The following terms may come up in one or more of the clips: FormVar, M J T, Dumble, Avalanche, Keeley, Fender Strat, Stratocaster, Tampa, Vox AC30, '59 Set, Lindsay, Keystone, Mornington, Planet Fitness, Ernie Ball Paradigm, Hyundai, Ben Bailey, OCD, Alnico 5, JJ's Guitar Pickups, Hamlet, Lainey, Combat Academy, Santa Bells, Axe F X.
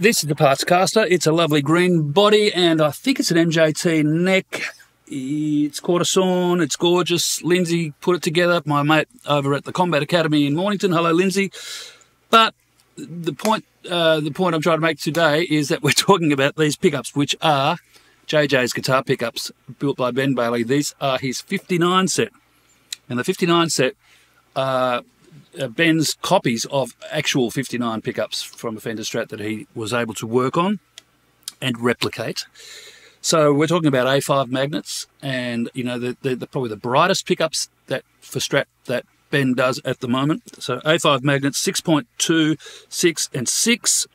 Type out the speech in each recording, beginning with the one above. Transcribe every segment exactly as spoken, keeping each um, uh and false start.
This is the parts caster. It's a lovely green body, and I think it's an M J T neck. It's quarter sawn. It's gorgeous. Lindsay put it together, my mate over at the Combat Academy in Mornington. Hello, Lindsay. But the point, uh, the point I'm trying to make today is that we're talking about these pickups, which are J J's Guitar Pickups, built by Ben Bailey. These are his fifty-nine set, and the fifty-nine set are Ben's copies of actual fifty-nine pickups from a Fender Strat that he was able to work on and replicate. So we're talking about A five magnets, and you know, they're, they're, they're probably the brightest pickups that for Strat that Ben does at the moment. So A five magnets, six point two, six and six,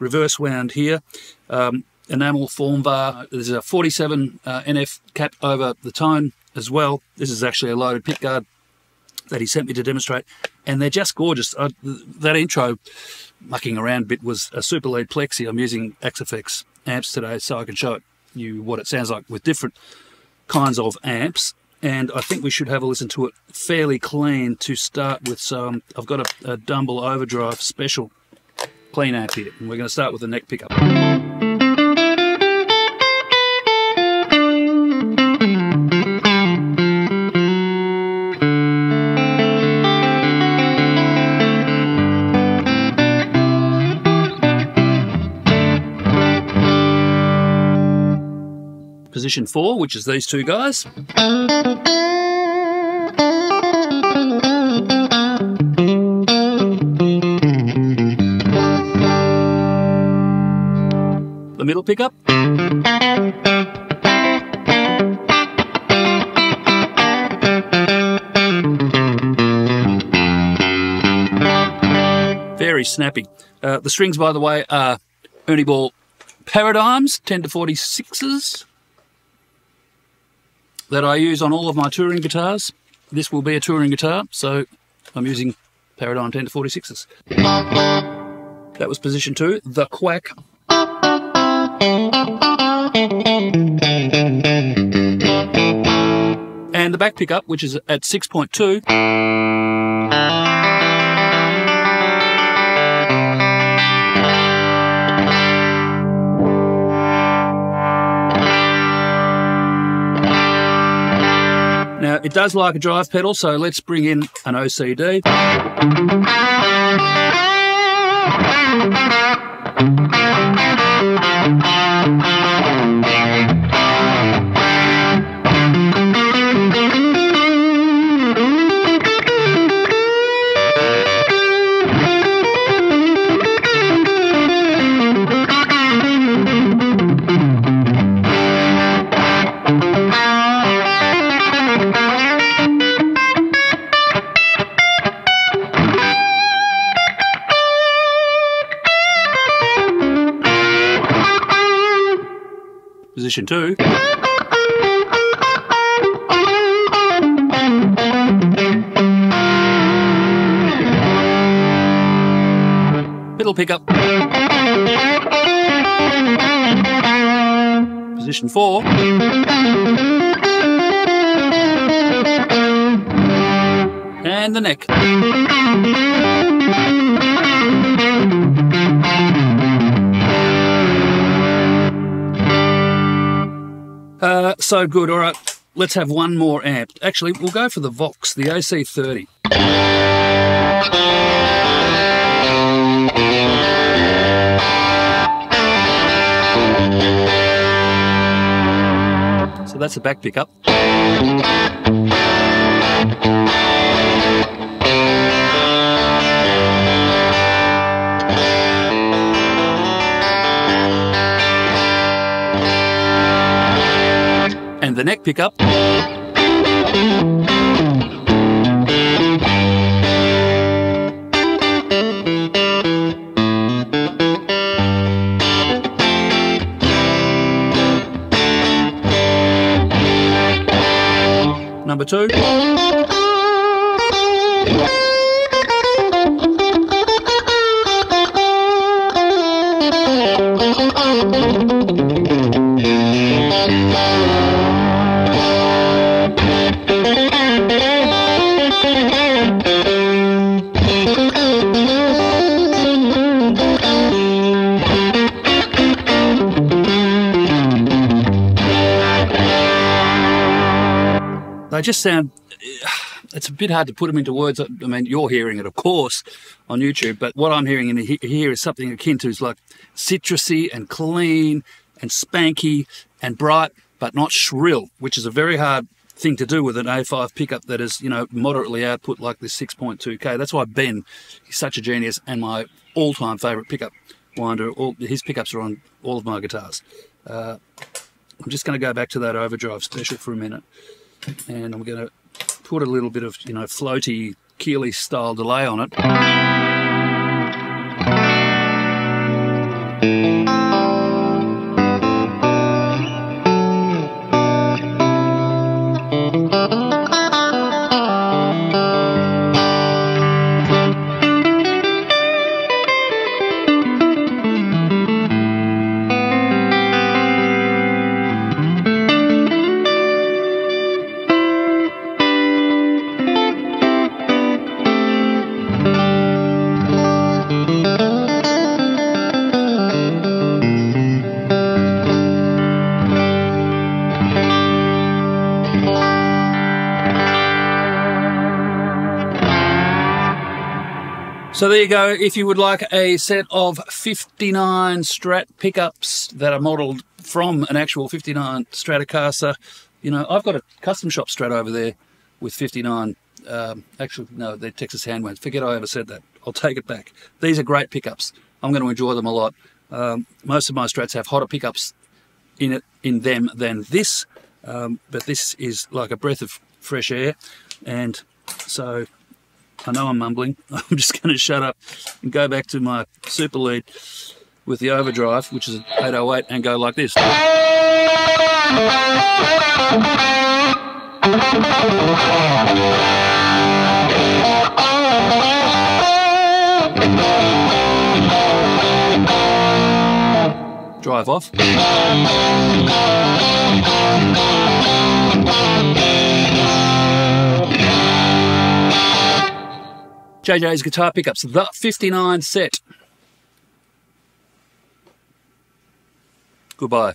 reverse wound here, um, enamel FormVar. There's a forty-seven uh, N F cap over the tone as well. This is actually a loaded pickguard that he sent me to demonstrate, and they're just gorgeous. I, that intro mucking around bit was a super lead plexi. I'm using Axe F X amps today so I can show it, you what it sounds like with different kinds of amps, and I think we should have a listen to it fairly clean to start with. So um, I've got a, a Dumble overdrive special clean amp here, and we're going to start with the neck pickup. Position four, which is these two guys. The middle pickup. Very snappy. Uh, the strings, by the way, are Ernie Ball Paradigms, ten to forty-sixes. That I use on all of my touring guitars. This will be a touring guitar, so I'm using Paradigm ten to forty-sixes. That was position two, the quack. And the back pickup, which is at six point two. Now, it does like a drive pedal, so let's bring in an O C D. Position two. Middle pickup. Position four. And the neck. Uh, so good. All right, let's have one more amp. Actually, we'll go for the Vox, the A C thirty. a back pickup. And the neck pickup. Number two. They just sound, it's a bit hard to put them into words. I mean, you're hearing it, of course, on YouTube, but what I'm hearing in here is something akin to is like citrusy and clean and spanky and bright, but not shrill, which is a very hard thing to do with an A five pickup that is, you know, moderately output like this six point two K. That's why Ben is such a genius and my all-time favourite pickup winder. All, his pickups are on all of my guitars. Uh, I'm just going to go back to that overdrive special for a minute. And I'm going to put a little bit of, you know, floaty Keeley style delay on it. So there you go. If you would like a set of fifty-nine Strat pickups that are modelled from an actual fifty-nine Stratocaster, you know, I've got a custom shop Strat over there with fifty-nine. Um, actually, no, they're Texas Handwinds. Forget I ever said that. I'll take it back. These are great pickups. I'm going to enjoy them a lot. Um, most of my Strats have hotter pickups in it in them than this, um, but this is like a breath of fresh air, and so. I know I'm mumbling. I'm just going to shut up and go back to my super lead with the overdrive, which is an eight oh eight, and go like this. Drive off. J J's Guitar Pickups, the fifty-nine set. Goodbye.